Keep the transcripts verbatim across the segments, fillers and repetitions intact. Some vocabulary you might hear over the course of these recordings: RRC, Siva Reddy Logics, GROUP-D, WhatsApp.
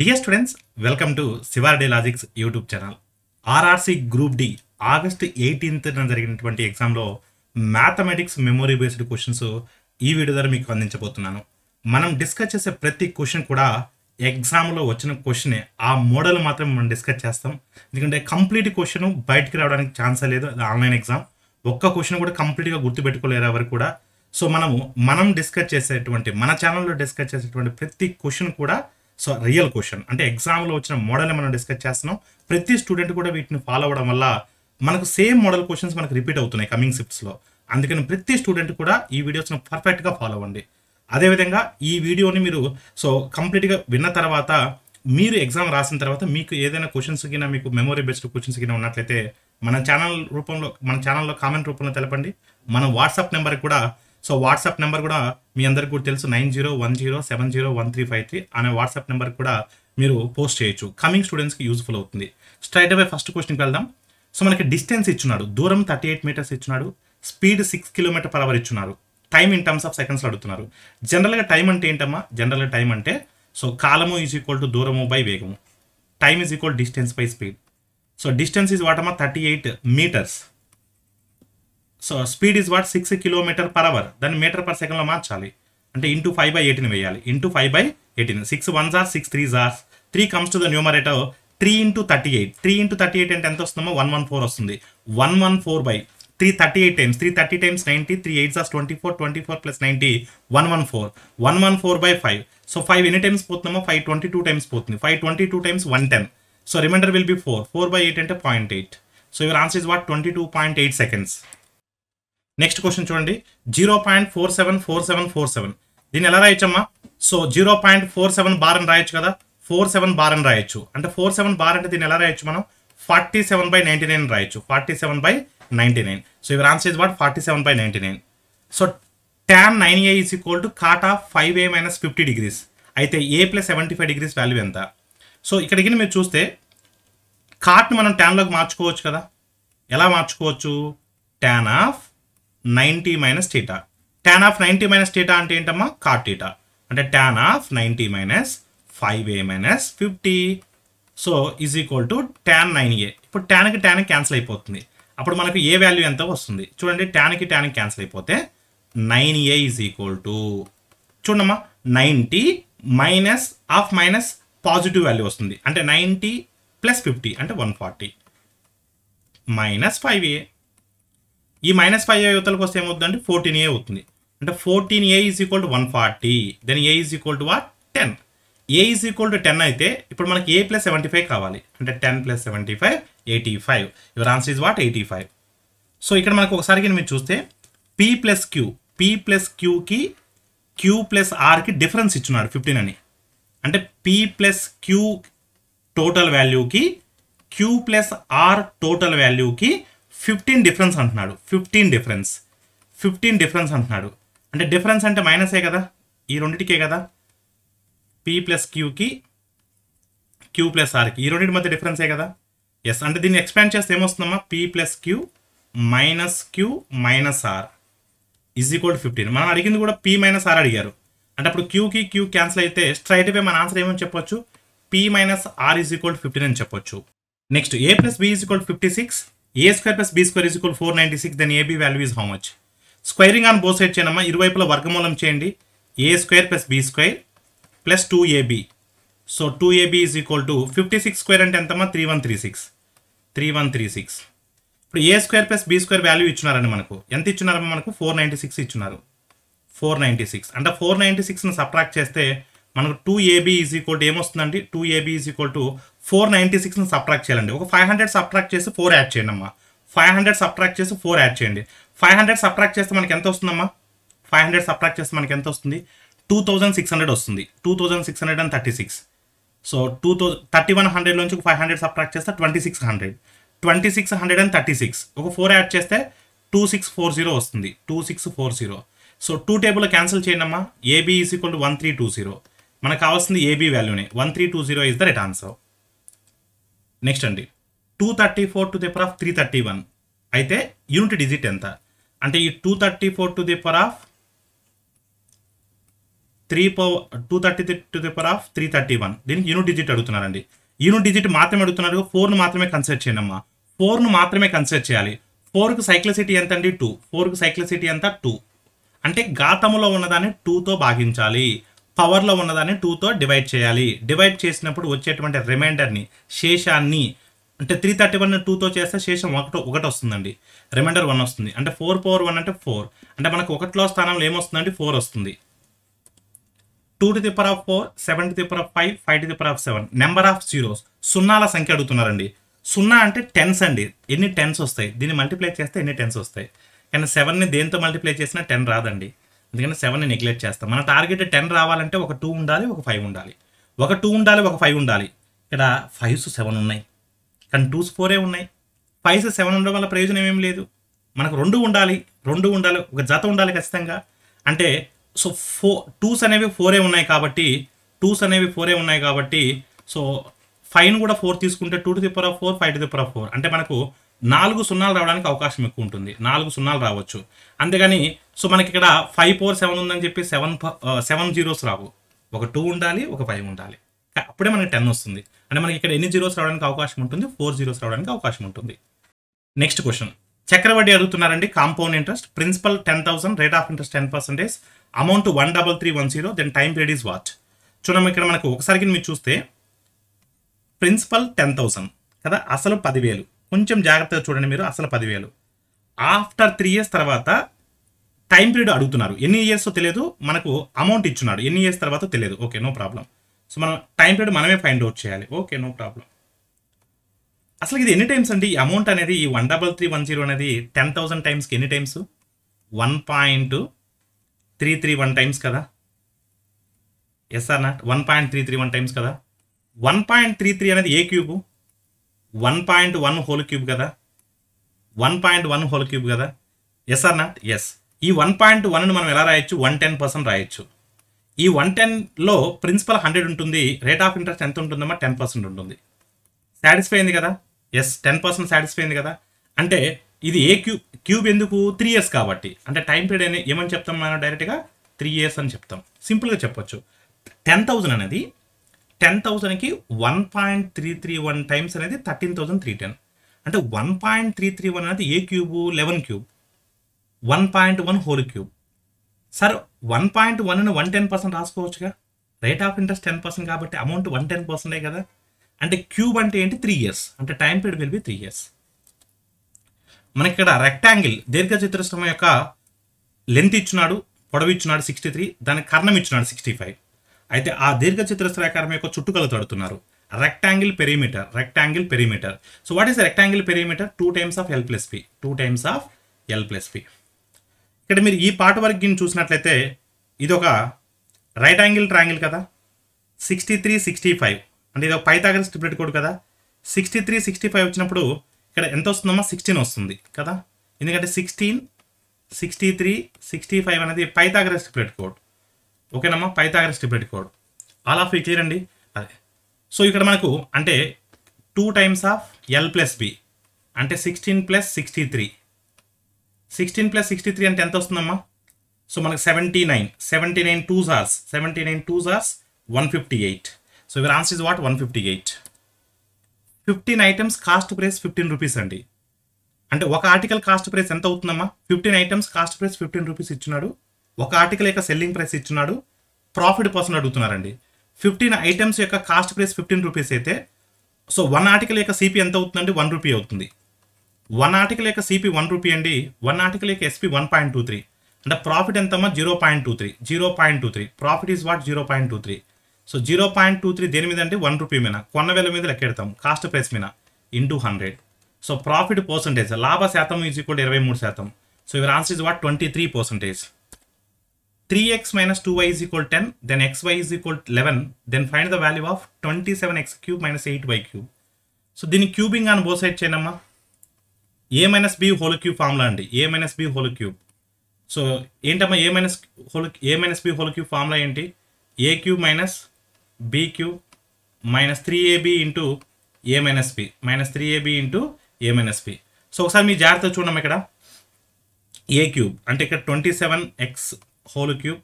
Dear students, welcome to Siva Reddy Logics YouTube channel. R R C group D August eighteenth na jariginatuvanti exam lo mathematics memory based questions ee video dara meeku andinchabotunnanu. Manam discuss chese prati question kuda exam lo vachina question aa model maatrame manam discuss chestam endukante complete question bayatiki raavadaniki chance ledu online exam okka question kuda complete ga gurtu pettukoleru evaru kuda. So manamu manam discuss chesetuvanti mana channel lo discuss chesetuvanti prati question kuda so real question ante exam lo vachina model ni manam discuss chestunam. Prati student kuda vitni follow avadam valla manaku same model questions manaku repeat avutunayi coming shifts lo. Andukani prati student kuda ee videos ni perfect ga follow avandi. Ade vidhanga ee video ni meeru so complete ga vinna tarvata meeru exam raasina tarvata meeku edaina questions kina meeku memory based questions kina unnatlaite mana channel rupamlo mana channel lo comment rupamlo telapandi. Mana WhatsApp number kuda so WhatsApp number kuda మీ అందరికి కూడా తెలుసు nine zero one zero seven zero one three five three అనే WhatsApp number కూడా మీరు post చేయొచ్చు. Coming students కి useful అవుతుంది. Straight away first క్వశ్చన్కి వెళ్దాం. సో మనకి డిస్టెన్స్ ఇచ్చున్నాడు, దూరం థర్టీ ఎయిట్ మీటర్స్ ఇచ్చున్నాడు, speed six kilometre per hour ఇచ్చున్నారు, time in terms of seconds అడుగుతున్నారు. జనరల్గా టైం అంటే ఏంటమ్మా? జనరల్గా టైం అంటే సో కాలము ఈజ్ ఈక్వల్ టు దూరము బై వేగము, time is equal distance by speed. So distance is what అమ్మా? Thirty eight metres. So speed is what? Six kilometre per hour. దాన్ని మీటర్ పర్ సెకండ్లో మార్చాలి అంటే ఇంటూ ఫైవ్ బై ఎయిటీన్ వేయాలి. Into five by eighteen six one జార్ six three జార్స్ three comes to the numerator three into thirty eight three into thirty eight అంటే ఎంత వస్తుందో వన్ వన్ ఫోర్ వస్తుంది. One one four by three thirty eight times three thirty times ninety three eight జార్స్ twenty four twenty four plus ninety one one four one one four by five. So five ఎన్ని times పోతున్నామో five twenty two times పోతుంది. Five twenty two times one ten so remainder will be four. Four by eight అంటే point eight. So your answer is what? Twenty two point eight seconds. Next question చూడండి. Zero point four seven four seven four seven దీన్ని ఎలా రాయొచ్చమ్మా? So zero point four seven bar అని రాయొచ్చు కదా, four seven bar అని రాయొచ్చు. అంటే ఫోర్ సెవెన్ బార్ అంటే దీన్ని ఎలా రాయొచ్చు? మనం forty seven by ninety nine రాయొచ్చు. Forty seven by ninety nine so your answer is what? Forty seven by ninety nine so tan nine A is equal to cot of five A minus fifty degrees. అయితే A plus seventy five degrees value ఎంత? So ఇక్కడికి మీరు చూస్తే కాట్ని మనం ట్యాన్లోకి మార్చుకోవచ్చు కదా. ఎలా మార్చుకోవచ్చు? Tan of ninety minus theta. Tan of ninety minus theta అంటే ఏంటమ్మా? Cot theta. అంటే tan of ninety minus five A minus fifty so is equal to tan nine A. ఇప్పుడు ట్యాన్కి ట్యాన్ క్యాన్సిల్ అయిపోతుంది. అప్పుడు మనకు ఏ వాల్యూ ఎంత వస్తుంది చూడండి. ట్యాన్కి ట్యాన్ క్యాన్సిల్ అయిపోతే nine A is equal to చూడమ్మా ninety minus of minus positive value వస్తుంది. అంటే నైంటీ ప్లస్ ఫిఫ్టీ అంటే one forty minus five A. ఈ మైనస్ ఫైవ్ ఏ యువతలకు వస్తే ఏమవుతుందంటే ఫోర్టీన్ ఏ అవుతుంది. అంటే fourteen A is equal to one forty then A is equal to what? Ten. A is equal to ten అయితే ఇప్పుడు మనకి ఏ ప్లస్ సెవెంటీ ఫైవ్ కావాలి. అంటే ten plus seventy five eighty five. Your answer is what? Eighty five. So ఇక్కడ మనకు ఒకసారి మీరు చూస్తే P plus Q P plus క్యూకి క్యూ ప్లస్ ఆర్కి డిఫరెన్స్ ఇచ్చున్నాడు ఫిఫ్టీన్ అని. అంటే పీ ప్లస్ క్యూ టోటల్ వాల్యూకి క్యూ ప్లస్ ఆర్ టోటల్ వాల్యూకి ఫిఫ్టీన్ డిఫరెన్స్ అంటున్నాడు. ఫిఫ్టీన్ డిఫరెన్స్ ఫిఫ్టీన్ డిఫరెన్స్ అంటున్నాడు. అంటే డిఫరెన్స్ అంటే మైనసే కదా, ఈ రెండింటికే కదా. పీ ప్లస్ క్యూకి క్యూ ప్లస్ ఆర్కి ఈ రెండింటి మధ్య డిఫరెన్సే కదా. ఎస్. అంటే దీన్ని ఎక్స్పాండ్ చేస్తే ఏమొస్తుందమ్మా? P plus Q minus Q minus R is equal to fifteen. మనం అడిగింది కూడా పీ మైనస్ ఆర్ అడిగారు. అంటే అప్పుడు క్యూకి క్యూ క్యాన్సిల్ అయితే స్ట్రైట్ అవే మన ఆన్సర్ ఏమని చెప్పొచ్చు? P minus R is equal to fifteen అని చెప్పొచ్చు. Next A plus B is equal to fifty six A square plus B square is equal four ninety six then AB value is how much? Squaring on both side చేయనమ్మా, ఇరువైపుల వర్గమూలం చేయండి. A square plus B square plus two AB so two AB is equal to fifty six square అంటే ఎంతమ్మా? Three one three six three one three six ఇప్పుడు A square plus B square value ఇచ్చున్నారండి మనకు. ఎంత ఇచ్చున్నారమ్మా? మనకు four ninety six ఇచ్చున్నారు. Four ninety six అంటే ఫోర్ నైంటీ సిక్స్ని సబ్ట్రాక్ట్ చేస్తే మనకు two AB is equal to ఏమొస్తుందండి? Two AB is equal to four ninety సిక్స్ని సబ్ట్రాక్ట్ చేయాలండి. ఒక ఫైవ్ హండ్రెడ్ సబ్ట్రాక్ట్ చేసి ఫోర్ యాడ్ చేయండి అమ్మా. ఫైవ్ హండ్రెడ్ సబ్ట్రాక్ట్ చేసి ఫోర్ యాడ్ చేయండి. ఫైవ్ హండ్రెడ్ సబ్ట్రాక్ట్ చేస్తే మనకి ఎంత వస్తుందమ్మా? ఫైవ్ హండ్రెడ్ సబ్ట్రాక్ట్ చేస్తే మనకి ఎంత వస్తుంది? టూ థౌజండ్ సిక్స్ హండ్రెడ్ వస్తుంది. Two thousand six hundred and thirty six so two thousand thirty one hundred నుంచి ఫైవ్ హండ్రెడ్ సబ్ట్రాక్ట్ చేస్తే twenty six hundred twenty six hundred and thirty six ఒక four add చేస్తే two six four zero వస్తుంది. Two six four zero so two table cancel చేయండి అమ్మా. AB is equal to one three two zero మనకు కావాల్సింది AB వాల్యూనే. One three two zero is the right answer. Next అండి two thirty four to the power of three thirty one అయితే unit digit ఎంత? అంటే ఈ two thirty four to the power of three power two thirty-three to the power of three thirty-one. Then unit digit adutunarandi. Unit digit matrame adutunaru four nu matrame consider cheyandi amma. four nu matrame consider cheyali. four ku cyclicity enta andi two. four ku cyclicity enta two. Ante ghatamulo unnadani two tho bhaginchali. Power lo unnadani two tho divide cheyali. Divide chesinappudu vaccheటువంటి remainder ni sheshanni ante three thirty-one two tho chesthe shesham one ostundandi. Remainder one ostundi. Ante four power one ante four. Ante manaku one lo sthanamlo em ostundandi four ostundi. two to the power of four, seven to the power of five, five to the power of seven. Number of zeros. Sunnala sankhya adugutunarandi. Sunna ante tens andi. Any tens vastayi. Deenni multiply chesthe any tens vastayi. Kana seven ni dento multiply chesina ten raadandi. Andukane seven ni neglect chestam. Mana target ten raavalante oka two undali, oka five undali. Oka two undali, oka five undali. Ikkada five to seven unnayi. Kana two to four e unnayi. five to seven undam valla prayojanam em ledu. Manaku two undali, two undali, oka jata undali kachithanga. Ante so twos అనేవి four ఏ ఉన్నాయి కాబట్టి twos అనేవి four ఏ ఉన్నాయి కాబట్టి so five ని కూడా four తీసుకుంటే two to the power of four five to the power of four అంటే మనకు నాలుగు సున్నాలు రావడానికి అవకాశం ఎక్కువ ఉంటుంది. నాలుగు సున్నాలు రావచ్చు. అంతేగాని సో మనకి ఇక్కడ five power seven ఉందని చెప్పి seven జీరోస్ రావు. ఒక two ఉండాలి, ఒక five ఉండాలి. అప్పుడే మనకి ten వస్తుంది. అంటే మనకి ఇక్కడ ఎన్ని జీరోస్ రావడానికి అవకాశం ఉంటుంది? four జీరోస్ రావడానికి అవకాశం ఉంటుంది. నెక్స్ట్ క్వశ్చన్ చక్రవడ్డీ అడుగుతున్నారండి. Compound interest principal ten thousand, rate of interest ten percent, amount one double three one zero, then time period is what? చూడమ్మ ఇక్కడ మనకు ఒకసారికి మీరు చూస్తే ప్రిన్సిపల్ టెన్ థౌసండ్ కదా, అసలు పదివేలు. కొంచెం జాగ్రత్తగా చూడండి మీరు, అసలు పదివేలు. ఆఫ్టర్ త్రీ ఇయర్స్ తర్వాత టైం పీరియడ్ అడుగుతున్నారు. ఎన్ని ఇయర్స్ తెలియదు మనకు, అమౌంట్ ఇచ్చున్నాడు. ఎన్ని ఇయర్స్ తర్వాత తెలియదు. Okay, no problem. సో మనం టైం పీరియడ్ మనమే ఫైండ్ అవుట్ చేయాలి. Okay, no problem. అసలు ఇది ఎన్ని టైమ్స్ అండి? ఈ అమౌంట్ అనేది, ఈ one double three one zero అనేది టెన్ థౌసండ్ టైమ్స్కి ఎన్ని times? One point three three one times కదా. Yes or not? One point three three one times కదా. వన్ పాయింట్ త్రీ త్రీ అనేది ఏ cube? One point one whole cube కదా. One point one whole cube కదా. Yes or not? Yes. ఈ one point వన్ని మనం ఎలా రాయొచ్చు? వన్ టెన్ పర్సెంట్ రాయొచ్చు. ఈ వన్ టెన్లో ప్రిన్సిపల్ హండ్రెడ్ ఉంటుంది. రేట్ ఆఫ్ ఇంట్రెస్ట్ ఎంత ఉంటుందమ్మా? టెన్ పర్సెంట్ ఉంటుంది. సాటిస్ఫై అయింది కదా? ఎస్, టెన్ పర్సెంట్ సాటిస్ఫై అయింది కదా. అంటే ఇది ఏ క్యూబ్? క్యూబ్ ఎందుకు? త్రీ ఇయర్స్ కాబట్టి. అంటే టైం పీరియడ్ అనేది ఏమని చెప్తాం మనం? డైరెక్ట్గా త్రీ ఇయర్స్ అని చెప్తాం. సింపుల్గా చెప్పొచ్చు. టెన్ థౌజండ్ అనేది, టెన్ థౌజండ్కి one point three three one times అనేది థర్టీన్ థౌజండ్ త్రీ టెన్. అంటే one point three three one అనేది ఏ cube? Eleven cube. One point one whole cube. Sir one point one అని వన్ టెన్ పర్సెంట్ రాసుకోవచ్చుగా. Rate of interest ten percent కాబట్టి amount one ten పర్సెంటే కదా. అంటే cube అంటే ఏంటి? Three years. అంటే time period will be three years. మనకి ఇక్కడ రెక్టాంగిల్ దీర్ఘచతురస్రం యొక్క లెంత్ ఇచ్చున్నాడు, పొడవు ఇచ్చున్నాడు సిక్స్టీ త్రీ, దాని కర్ణం ఇచ్చున్నాడు సిక్స్టీ ఫైవ్. అయితే ఆ దీర్ఘచతురస్రాకారం యొక్క చుట్టుకలు తడుతున్నారు. Rectangle perimeter, rectangle perimeter. So what is rectangle perimeter? Two times of L plus P, two times of L plus P. ఇక్కడ మీరు ఈ పార్ట్ వరకు చూసినట్లయితే ఇది ఒక రైట్ యాంగిల్ ట్రాంగిల్ కదా. సిక్స్టీ త్రీ సిక్స్టీ ఫైవ్ అంటే ఇది ఒక పైథాగరస్ ట్రిప్లెట్ కోడ్ కదా. సిక్స్టీ త్రీ సిక్స్టీ ఫైవ్ వచ్చినప్పుడు ఇక్కడ ఎంత వస్తుందమ్మా? సిక్స్టీన్ వస్తుంది కదా. ఎందుకంటే sixteen sixty three sixty five అనేది పైథాగరస్ ట్రిప్లెట్ కోడ్. ఓకేనమ్మా, Pythagoras triplet code. All of you clear అండి? అదే. సో ఇక్కడ మనకు అంటే two times of L plus B అంటే sixteen plus sixty three. Sixteen plus sixty three అంటే ఎంత వస్తుందమ్మా? సో మనకు seventy nine, seventy nine two jars, seventy nine two jars one fifty eight. So your answer is what? One fifty eight. Fifteen items cost price fifteen rupees అండి. అంటే ఒక article cost price ఎంత అవుతుందమ్మా? Fifteen items cost price fifteen rupees ఇచ్చున్నాడు. ఒక article యొక్క selling price ఇచ్చున్నాడు. Profit percent అడుగుతున్నారండి. ఫిఫ్టీన్ ఐటమ్స్ యొక్క కాస్ట్ ప్రైస్ ఫిఫ్టీన్ రూపీస్ అయితే సో వన్ ఆర్టికల్ యొక్క సిపి ఎంత అవుతుందండి? వన్ రూపీ అవుతుంది. వన్ ఆర్టికల్ యొక్క సిపి వన్ రూపీ అండి. వన్ ఆర్టికల్ యొక్క SP one point two three. అంటే ప్రాఫిట్ ఎంతమ్మా? Zero point two three, zero point two three. Profit is what? Zero point two three. So zero point two three దేని మీద అంటే? One rupee మీద, కొన్న వేల మీద లెక్కెడతాం. కాస్ట్ ప్రైస్ మీద into hundred. So profit percentage, లాభ శాతం ఈజ్ ఈక్వల్ ఇరవై మూడు శాతం. So your answer is what? Twenty three percentage. Three X minus two Y is equal ten, then X Y is equal eleven, then find the value of twenty seven X cube minus eight Y cube. So దీన్ని cubing అని both side చేయనమ్మా. ఏ minus B whole cube formula అండి. A minus B whole cube. So ఏంటమ్మా A minus whole, A minus B whole cube formula ఏంటి? A cube minus B cube minus three A B into A minus B minus three A B into A minus B. So, ఒకసారి మీ జాగ్రత్త చూడడం ఇక్కడ A cube అంటే ఇక్కడ twenty seven X whole cube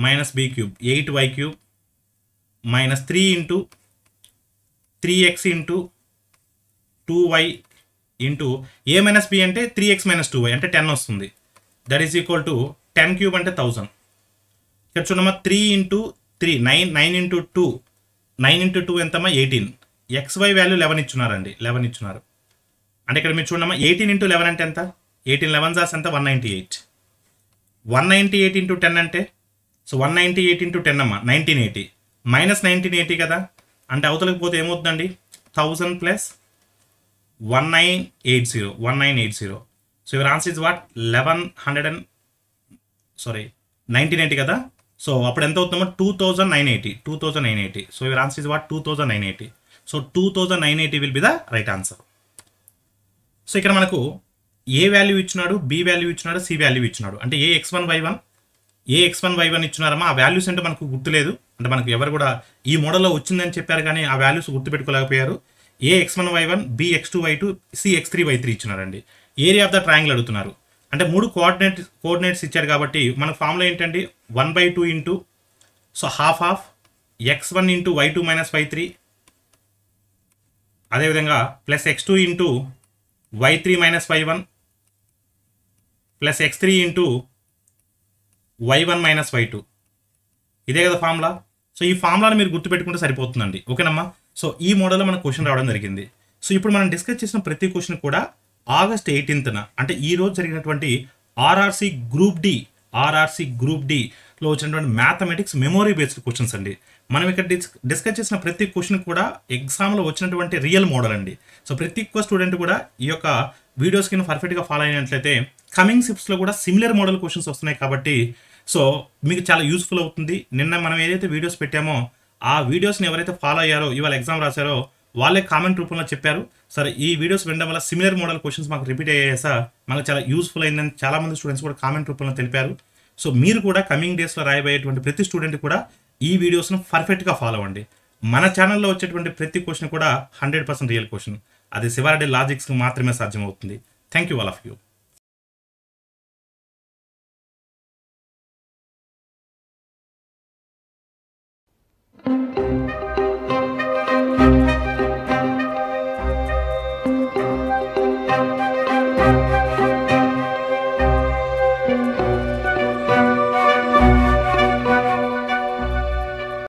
minus b cube, eight y cube minus three into three x into two y into a minus b ante three x minus two y ante ten ostundi. That is equal to ten cube ante one thousand. Here chudamma three into three, nine, nine into two, nine into two entama eighteen. xy value eleven ఇచ్చున్నారండి, eleven ఇచ్చున్నారు. అంటే ఇక్కడ మీరు చూడండి eighteen into eleven అంటే ఎంత? eighteen elevens are ఎంత? one ninety-eight. one ninety-eight into ten అంటే, so one ninety-eight into ten అమ్మా nineteen eighty. Minus nineteen eighty కదా, అంటే అవతలకి పోతే ఏమవుతుందండి? one thousand plus nineteen eighty, nineteen eighty. So your answer is what? eleven hundred and, sorry, nineteen eighty కదా. So అప్పుడు ఎంత అవుతుందమ్మా? two thousand nine hundred eighty, two thousand nine hundred eighty. So your answer is what? two thousand nine hundred eighty. So two thousand nine hundred eighty will be the right answer. So ikkada manaku a value ichunnadu, b value ichunnadu, c value ichunnadu. Ante a x one y one, a x one y one ichunnarama aa values ante manaku gurtuledu. Ante manaku evaru kuda ee model lo ochindani chepparu gaani aa values gurtu pettukolakapoyaru. A x one y one, b x two y two, c x three y three ichunnarandi. Area of the triangle adugutunnaru. Ante మూడు coordinate coordinates icharu kabatti manaku formula entandi one by two into, so half of x one into y two minus y three. అదే విధంగా plus X two into Y three minus Y one plus X three into Y one minus Y two. ఇదే కదా formula. So ఈ ఫార్ములాను మీరు గుర్తుపెట్టుకుంటే సరిపోతుందండి. ఓకేనమ్మా. సో ఈ మోడల్లో మనకు క్వశ్చన్ రావడం జరిగింది. సో ఇప్పుడు మనం డిస్కస్ చేసిన ప్రతి క్వశ్చన్ కూడా ఆగస్ట్ ఎయిటీన్త్న అంటే ఈ రోజు జరిగినటువంటి RRC group D, RRC group డిలో వచ్చినటువంటి మ్యాథమెటిక్స్ మెమోరీ బేస్డ్ క్వశ్చన్స్ అండి. మనం ఇక్కడ డిస్ డిస్కస్ చేసిన ప్రతి క్వశ్చన్ కూడా ఎగ్జామ్లో వచ్చినటువంటి రియల్ మోడల్ అండి. సో ప్రతి ఒక్క స్టూడెంట్ కూడా ఈ యొక్క వీడియోస్ కింద పర్ఫెక్ట్గా ఫాలో అయినట్లయితే కమింగ్ సిప్స్లో కూడా సిమిలర్ మోడల్ క్వశ్చన్స్ వస్తున్నాయి కాబట్టి సో మీకు చాలా యూస్ఫుల్ అవుతుంది. నిన్న మనం ఏదైతే వీడియోస్ పెట్టామో ఆ వీడియోస్ని ఎవరైతే ఫాలో అయ్యారో, ఇవాళ ఎగ్జామ్ రాశారో వాళ్ళే కామెంట్ రూపంలో చెప్పారు, సరే ఈ వీడియోస్ వినడం వల్ల సిమిలర్ మోడల్ క్వశ్చన్స్ మాకు రిపీట్ అయ్యాయి సార్, మాకు చాలా యూస్ఫుల్ అయిందని చాలామంది స్టూడెంట్స్ కూడా కామెంట్ రూపంలో తెలిపారు. సో మీరు కూడా కమింగ్ డేస్లో రాయబోయేటువంటి ప్రతి స్టూడెంట్ కూడా ఈ వీడియోస్ను పర్ఫెక్ట్గా ఫాలో అవ్వండి. మన ఛానల్లో వచ్చేటువంటి ప్రతి క్వశ్చన్ కూడా హండ్రెడ్ పర్సెంట్ రియల్ క్వశ్చన్. అది శివారెడ్డి లాజిక్స్కి మాత్రమే సాధ్యమవుతుంది. Thank you all of you.